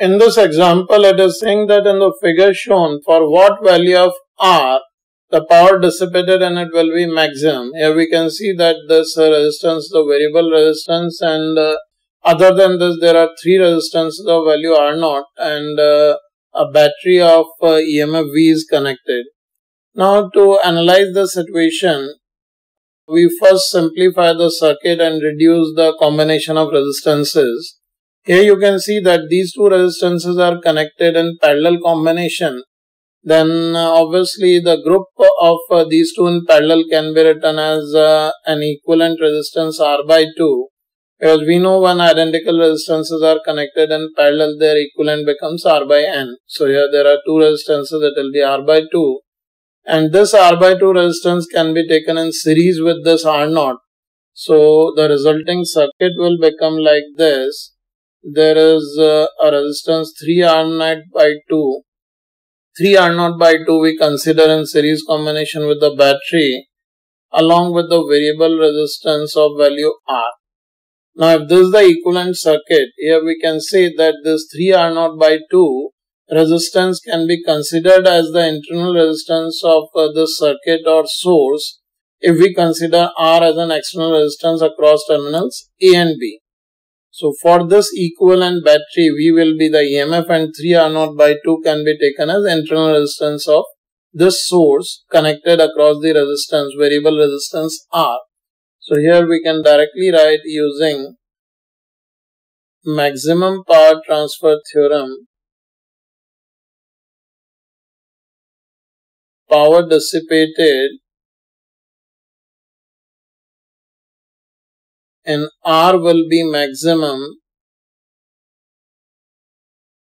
In this example, it is saying that in the figure shown, for what value of R the power dissipated and it will be maximum. Here we can see that this resistance, the variable resistance, and other than this there are three resistances of value R0, and a battery of EMF V is connected. Now to analyze the situation, we first simplify the circuit and reduce the combination of resistances. Here you can see that these two resistances are connected in parallel combination. Then obviously the group of these two in parallel can be written as an equivalent resistance R by 2. Because we know when identical resistances are connected in parallel, their equivalent becomes R by N. So here there are two resistances, that will be R by 2. And this R by 2 resistance can be taken in series with this R0. So the resulting circuit will become like this. There is a resistance 3R0 by 2 we consider in series combination with the battery, along with the variable resistance of value R. Now if this is the equivalent circuit, here we can say that this 3R0 by 2 resistance can be considered as the internal resistance of the circuit or source if we consider R as an external resistance across terminals A and B. So for this equivalent battery, V will be the EMF and 3R0 by 2 can be taken as internal resistance of this source connected across the resistance, variable resistance R. So here we can directly write using maximum power transfer theorem, power dissipated and R will be maximum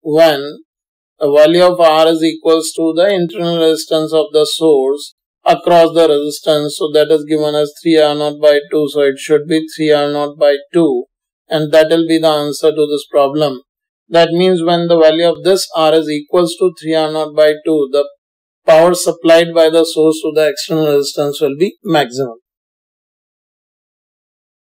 when the value of R is equals to the internal resistance of the source across the resistance. So that is given as 3R0 by 2. So it should be 3R0 by 2. And that will be the answer to this problem. That means when the value of this R is equals to 3R0 by 2, the power supplied by the source to the external resistance will be maximum.